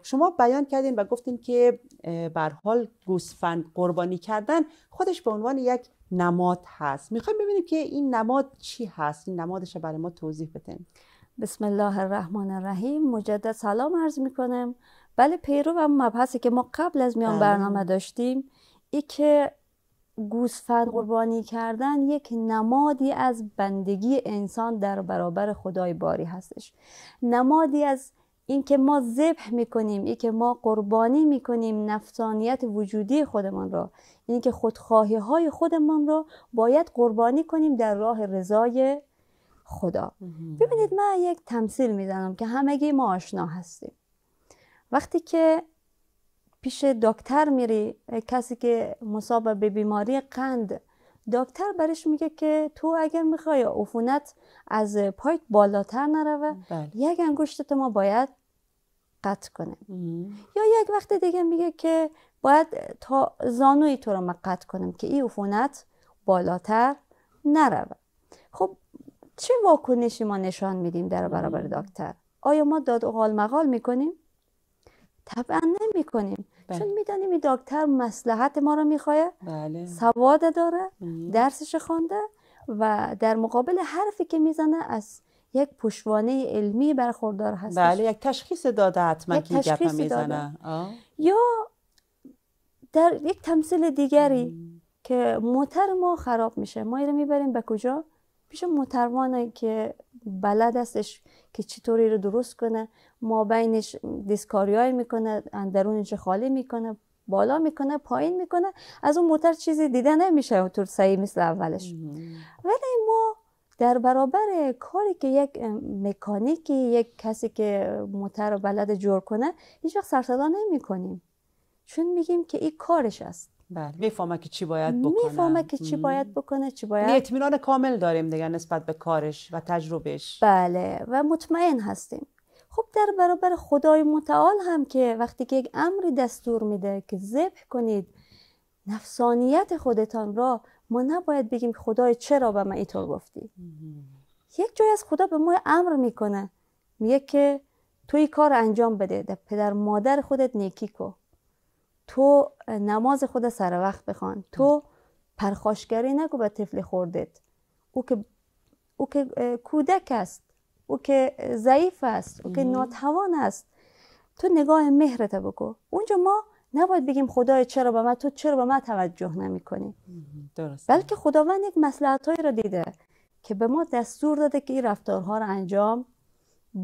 شما بیان کردین و گفتین که به هر حال گوسفند قربانی کردن خودش به عنوان یک نماد هست. میخوایم ببینیم که این نماد چی هست، این نمادش رو برای ما توضیح بدین. بسم الله الرحمن الرحیم. مجدد سلام عرض میکنم. بله پیرو و مبحثی که ما قبل از میان برنامه داشتیم، ای که گوسفند قربانی کردن یک نمادی از بندگی انسان در برابر خدای باری هستش، نمادی از اینکه ما ذبح میکنیم، این که ما قربانی میکنیم نفسانیت وجودی خودمان را، این که خودخواهی های خودمان را باید قربانی کنیم در راه رضای خدا. ببینید من یک تمثیل میزنم که همگی ما آشنا هستیم. وقتی که پیش دکتر میری، کسی که مصاب به بیماری قند، دکتر برش میگه که تو اگر میخوای عفونت از پایت بالاتر نروه، یک انگشتت ما باید قطع کنیم. یا یک وقت دیگه میگه که باید تا زانوی تو رو ما قطع کنیم که این عفونت بالاتر نروه. خب چه واکنشی ما نشان میدیم در برابر دکتر؟ آیا ما داد و قال مقال میکنیم؟ طبعا نمی کنیم. چون میدانیم این دکتر مصلحت ما رو میخواه، سواد داره، درسش خونده و در مقابل حرفی که میزنه از یک پشوانه علمی برخوردار هست. بله یک تشخیص داده حتما که گپ میزنه. یا در یک تمثیل دیگری که موتر ما خراب میشه، ما اینو میبریم به کجا؟ پیش متروانه که بلد استش که چطوری رو درست کنه، ما بینش دیسکاریای میکنه، اندرونش خالی میکنه، بالا میکنه، پایین میکنه، از اون موتر چیزی دیده نمیشه اونطور صحیح مثل اولش. ولی ما در برابر کاری که یک مکانیکی، یک کسی که موتر رو بلد جور کنه، هیچ وقت سرصدا نمی کنیم، چون میگیم که این کارش است. بله میفهمه که چی باید بکنه، اطمینان کامل داریم دیگه نسبت به کارش و تجربهش. بله و مطمئن هستیم. خب در برابر خدای متعال هم که وقتی که یک امری دستور میده که ذبح کنید نفسانیت خودتان را، ما نباید بگیم خدای چرا به من اینطور گفتی. یک جای از خدا به ما امر میکنه، میگه که توی کار انجام بده، پدر مادر خودت نیکی کو. تو نماز خود سر وقت بخوان، تو پرخاشگری نگو به طفل خوردت، او که کودک است، او که ضعیف است، او که ناتوان است، تو نگاه مهرت بکو. اونجا ما نباید بگیم خدای چرا به من، تو چرا به من توجه نمی کنی؟ درست. بلکه خداوند یک مصلحت‌هایی را دیده که به ما دستور داده که این رفتارها را انجام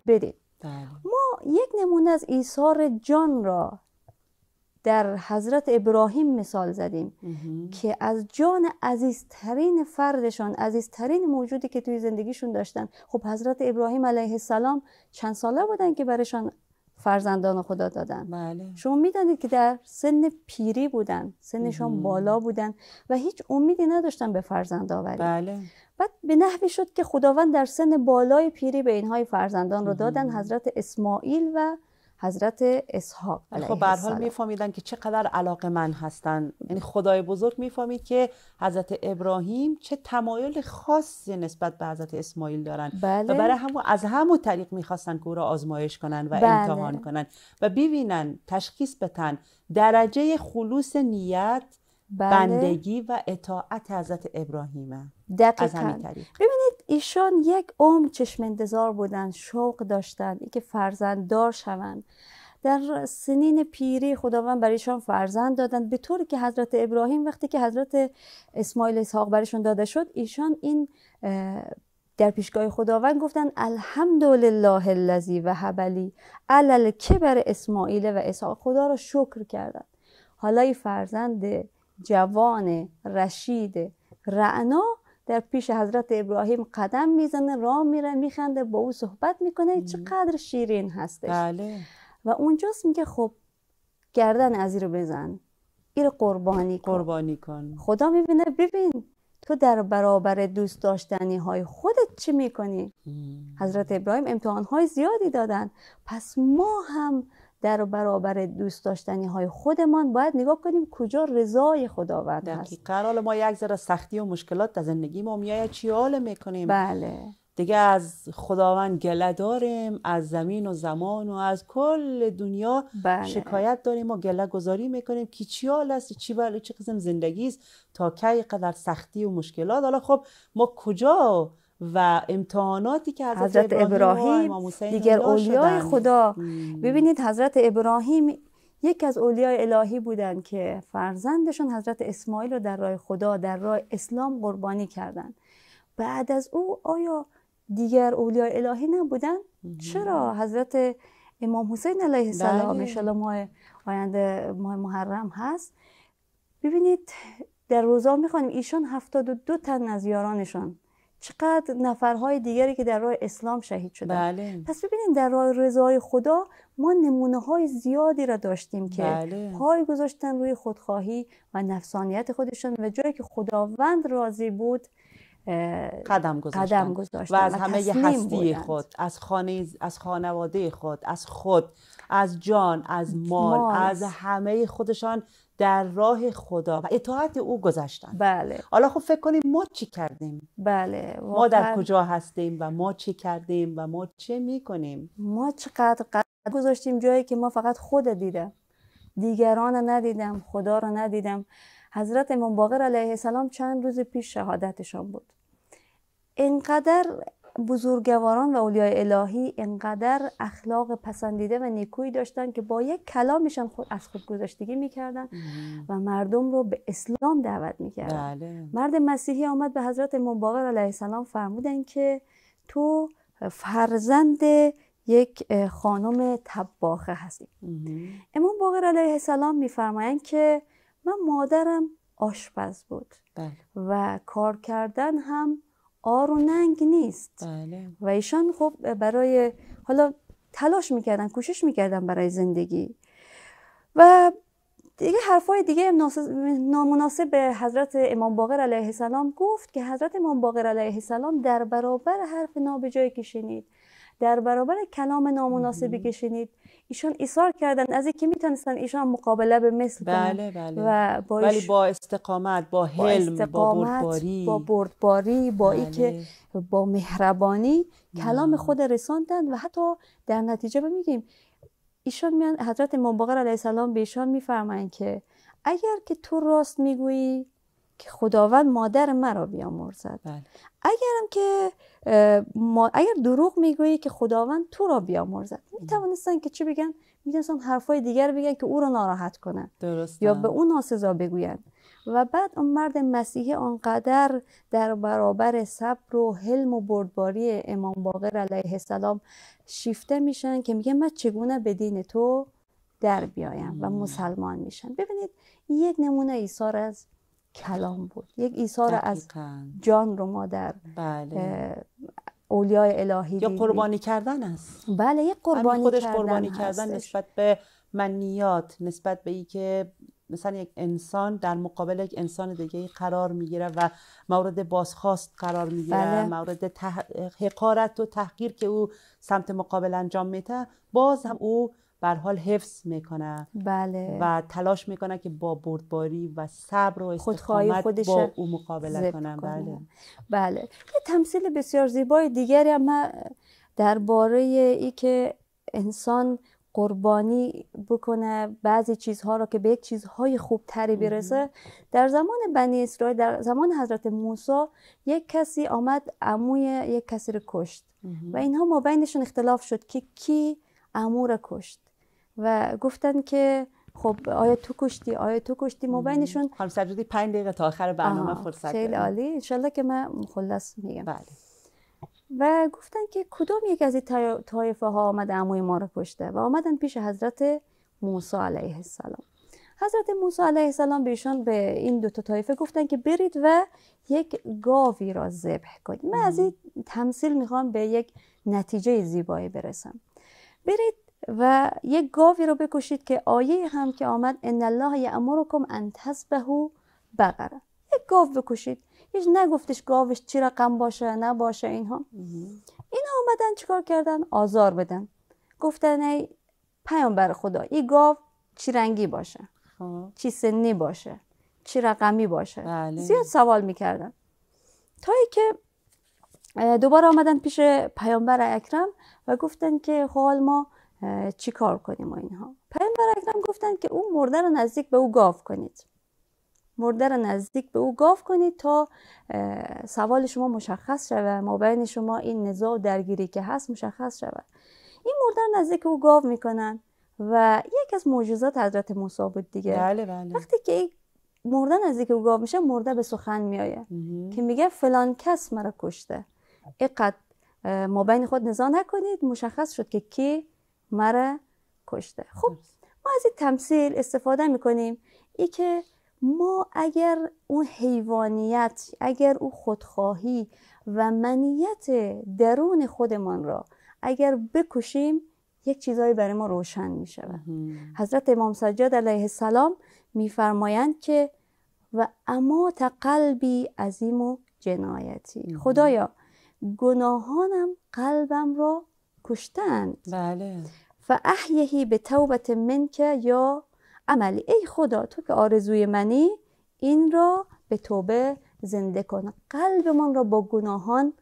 بدیم. ما یک نمونه از ایثار جان را در حضرت ابراهیم مثال زدیم که از جان عزیزترین فردشان، عزیزترین موجودی که توی زندگیشون داشتن. خب حضرت ابراهیم علیه السلام چند ساله بودن که برشان فرزندان خدا دادن؟ بله. شما میدانید که در سن پیری بودن، سنشان بالا بودن و هیچ امیدی نداشتن به فرزند آوری. بله. بعد به نحوی شد که خداوند در سن بالای پیری به اینهای فرزندان رو دادن، حضرت اسماعیل و حضرت اسحاق. خب به هر حال میفهمیدن که چقدر علاقه‌مند هستن. یعنی خدای بزرگ میفهمید که حضرت ابراهیم چه تمایل خاصی نسبت به حضرت اسماعیل دارن. بله. و برای همون از همون طریق میخواستن که او را آزمایش کنن و امتحان کنن و ببینن، تشخیص بدن درجه خلوص نیت، بندگی و اطاعت حضرت ابراهیمه. دقیقاً. ببینید ایشان یک عمر چشم انتظار بودن، شوق داشتند اینکه فرزنددار شوند. در سنین پیری خداوند برایشان فرزند دادند، به طوری که حضرت ابراهیم وقتی که حضرت اسماعیل اسحاق برایشون داده شد، ایشان این در پیشگاه خداوند گفتن الحمدلله الذی وهب لی علی الکبر اسماعیل و اسحاق. خدا را شکر کردند. حالا این فرزند جوان رشید رعنا در پیش حضرت ابراهیم قدم میزنه، راه میره، میخنده، با او صحبت میکنه، چقدر شیرین هستش. بله. و اونجاست میگه خب گردن از این رو بزن، این رو قربانی کن. خدا میبینه، ببین تو در برابر دوست داشتنی های خودت چی میکنی. حضرت ابراهیم امتحان های زیادی دادن، پس ما هم در برابر دوست داشتنی های خودمان باید نگاه کنیم کجا رضای خداوند هست. دقیقاً. حالا ما یک ذره سختی و مشکلات در زندگی ما میاد، چی حال میکنیم؟ بله. دیگه از خداوند گله داریم، از زمین و زمان و از کل دنیا. بله. شکایت داریم و گله گذاری میکنیم که چی حال است، چی بله، چه قسم زندگی است، تا کی قدر سختی و مشکلات. حالا خب ما کجا و امتحاناتی که حضرت ابراهیم دیگر اولیای خدا. ببینید حضرت ابراهیم یکی از اولیای الهی بودند که فرزندشون حضرت اسماعیل رو در راه خدا، در راه اسلام قربانی کردند. بعد از او آیا دیگر اولیای الهی نبودن؟ چرا؟ حضرت امام حسین علیه السلام، ان شاءالله ماه آینده ماه محرم هست، ببینید در روزا میخوانیم ایشان 72 تن از یارانشان، چقدر نفرهای دیگری که در راه اسلام شهید شدن. بله. پس ببینید در راه رضای خدا ما نمونه های زیادی را داشتیم که بله. پای گذاشتن روی خودخواهی و نفسانیت خودشان و جایی که خداوند راضی بود قدم گذاشتن و از همه هستی خود، از خانواده خود، از جان، از مال، از همه خودشان در راه خدا و اطاعت او گذاشتن. بله. حالا خب فکر کنیم ما چی کردیم؟ بله. ما در کجا هستیم و ما چی کردیم و ما چه میکنیم؟ ما چقدر قدم گذاشتیم جایی که ما فقط خود دیدم، دیگران رو ندیدم، خدا رو ندیدم. حضرت امام باقر علیه السلام چند روز پیش شهادتشان بود. اینقدر بزرگواران و اولیای الهی اینقدر اخلاق پسندیده و نیکویی داشتن که با یک کلامشان از خودگذشتگی میکردن و مردم رو به اسلام دعوت میکردن. بله. مرد مسیحی آمد به حضرت امام باقر علیه السلام، فرمودن که تو فرزند یک خانم طباخه هستی. امام باقر علیه السلام میفرمایند که من مادرم آشپز بود. بله. و کار کردن هم آر و ننگ نیست. بله. و ایشان خب برای حالا تلاش میکردن، کوشش میکردن برای زندگی. و دیگه حرفای دیگه نامناسب به حضرت امام باقر علیه السلام گفت که حضرت امام باقر علیه السلام در برابر حرف نابجایی که شنید، در برابر کلام نامناسبی که شنید، ایشان اصرار کردند از اینکه میتونستن ایشان مقابله به مثل کنند. بله بله. و ولی با استقامت، با حلم، با بردباری، با اینکه با مهربانی کلام خود رساندند و حتی در نتیجه میگیم ایشان میان حضرت امام باقر علیه السلام به ایشان میفرمایند که اگر که تو راست میگویی که خداوند مادر مرا بیامرزد، اگرم که اگر دروغ میگویی که خداوند تو را بیامرزد. میتوانستن که چی بگن؟ میتونستن حرفای دیگر بگن که او را ناراحت کنن، درسته. یا به او ناسزا بگوین. و بعد اون مرد مسیحی آنقدر در برابر صبر و حلم و بردباری امام باقر علیه السلام شیفته میشن که میگه من چگونه به دین تو در بیایم و مسلمان میشن. ببینید یک نمونه ایثار از کلام بود، یک ایثار از جان رو ما در اولیای الهی دیدیم. یا قربانی کردن است. بله، یک قربانی کردن، خودش قربانی کردن نسبت به منیات، نسبت به این که مثلا یک انسان در مقابل یک انسان دیگه قرار میگیره و مورد بازخواست قرار میگیره، بله. مورد حقارت و تحقیر که او سمت مقابل انجام میده، باز هم او بر حال حفظ میکنه، بله. و تلاش میکنه که با بردباری و صبر و استقامت با او مقابله کنه. بله، بله. یه تمثیل بسیار زیبای دیگری هم درباره ای که انسان قربانی بکنه بعضی چیزها را که به یک چیزهای خوبتری برسه. در زمان بنی اسرائیل، در زمان حضرت موسی، یک کسی آمد عموی یک کسی را کشت و اینها مابینشون اختلاف شد که کی عمو را کشت و گفتن که خب آیا تو کشتی، آیا تو کشتی. مابینشون خانم سجادی 5 دقیقه تا آخر برنامه فرصت داریم. خیلی عالی، انشالله که من مخلص میگم. بله. و گفتن که کدام یک از این طایفه ها آمد عموی ما را کشته و آمدن پیش حضرت موسی علیه السلام. حضرت موسی علیه السلام بهشان، به این دو تا طایفه گفتن که برید و یک گاوی را ذبح کنید. من از این تمثیل میخوام به یک نتیجه زیبایی برسم. برید و یک گاوی را بکشید که آیه هم که آمد ان الله یامرکم ان تذبحوا بقره. یک گاو بکشید. هیچ نگفتش گاوش چی رقم باشه نباشه. اینها آمدن چیکار کردن؟ آزار بدن. گفتن ای پیامبر خدا، این گاو چی رنگی باشه، چی سنی باشه، چی رقمی باشه. بله. زیاد سوال میکردن تا ای که دوباره آمدن پیش پیامبر اکرم و گفتن که حال ما چی کار کنیم و اینها. پیامبر اکرم گفتن که اون مرده رو نزدیک به او گاو کنید، مرده را نزدیک به او گاو کنید تا سوال شما مشخص شود، مابین شما این نزاع و درگیری که هست مشخص شود. این مرده را نزدیک به او گاو میکنن و یک از معجزات حضرت موسی بود دیگه. بله، بله. وقتی که مرده نزدیک به او گاو میشه، مرده به سخن میآید که میگه فلان کس مرا کشته، اینقدر مابین خود نزاع نکنید. مشخص شد که کی مرا کشته. خب ما از این تمثیل استفاده میکنیم ای که ما اگر اون حیوانیت، اگر اون خودخواهی و منیت درون خودمان را اگر بکشیم، یک چیزایی برای ما روشن می شود. حضرت امام سجاد علیه السلام می فرمایند که و اما قلبی عظیم و جنایتی، خدایا گناهانم قلبم را کشتند. بله. فاحیهی به توبت من که یا عملی، ای خدا تو که آرزوی منی، این را به توبه زنده کن. قلبمان را با گناهان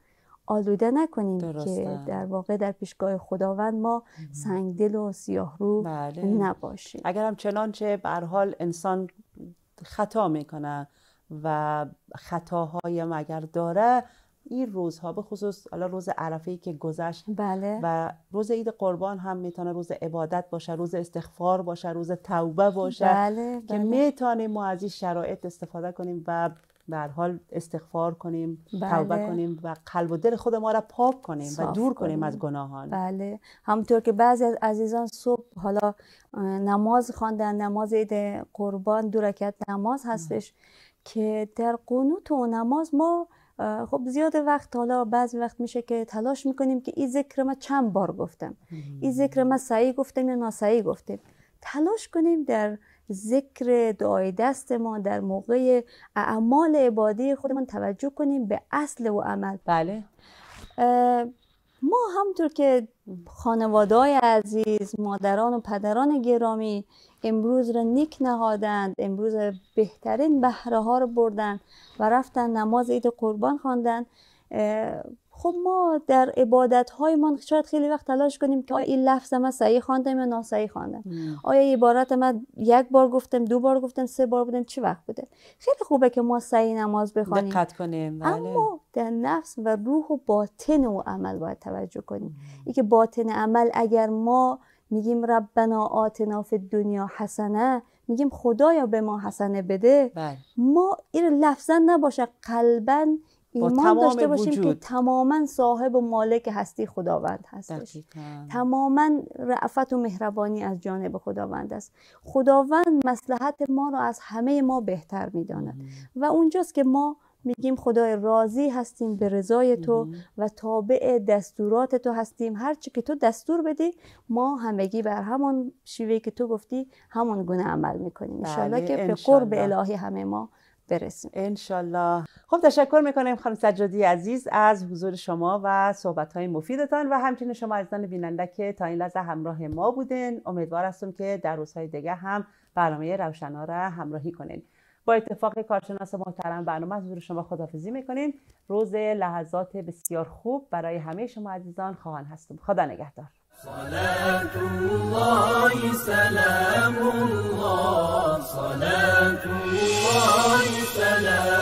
آلوده نکنیم، درسته. که در واقع در پیشگاه خداوند ما سنگدل و سیاه رو، بله. نباشیم. اگر هم چنانچه به هر حال انسان خطا میکنه و خطاهای مگر داره، این روزها به خصوص حالا روز عرفه‌ای که گذشت، بله. و روز عید قربان هم میتونه روز عبادت باشه، روز استغفار باشه، روز توبه باشه، بله، که بله. میتونه ما از این شرایط استفاده کنیم و به هر حال استغفار کنیم، بله. توبه کنیم و قلب و دل خود ما را پاک کنیم و دور کنیم از گناهان. بله. همونطور که بعضی از عزیزان صبح حالا نماز خواندن، نماز عید قربان 2 رکعت نماز هستش که در قنوت و نماز ما خب زیاد وقت، حالا بعضی وقت میشه که تلاش میکنیم که این ذکر ما چند بار گفتم، این ذکر ما صحیح گفتم یا ناصحیح گفتم. تلاش کنیم در ذکر دعای دست ما، در موقع اعمال عبادی خودمان توجه کنیم به اصل و عمل. بله. ما همونطور که خانواده‌های عزیز، مادران و پدران گرامی امروز را نیک نهادند، امروز بهترین بهره ها رو بردند و رفتن نماز عید قربان خواندند، خب ما در عبادت‌هایمان شاید خیلی وقت تلاش کنیم که آیا این لفظ ما صحیح خواندم یا ناصحیح خواندم، آیا این عبارت ما یک بار گفتم، دو بار گفتم، سه بار بودم، چه وقت بوده. خیلی خوبه که ما صحیح نماز بخوانیم، دقت کنیم، اما در نفس و روح و باطن و عمل باید توجه کنیم. اینکه باطن عمل، اگر ما میگیم ربنا آتنا فی الدنیا حسنه، میگیم خدایا به ما حسنه بده، ما این لفظا نباشه، قلباً ایمان داشته باشیم وجود. که تماما صاحب و مالک هستی خداوند هستش، تماما رأفت و مهربانی از جانب خداوند است. خداوند مصلحت ما را از همه ما بهتر میداند و اونجاست که ما میگیم خدای راضی هستیم به رضای تو و تابع دستورات تو هستیم، هرچی که تو دستور بدی ما همگی بر همان شیوهی که تو گفتی همان گونه عمل میکنیم. انشالله که به قرب الهی همه ما برسیم انشالله. خب تشکر میکنیم خانم سجادی عزیز از حضور شما و صحبت‌های مفیدتان و همچنین شما عزیزان بیننده که تا این لحظه همراه ما بودین. امیدوار هستم که در روزهای دیگه هم برنامه روشنا را همراهی کنین. با اتفاق کارشناس محترم برنامه از حضور شما خداحافظی میکنیم. روز لحظات بسیار خوب برای همه شما عزیزان خواهان هستم. خدا نگهدار. صلاة الله سلام الله، صلاة الله سلام.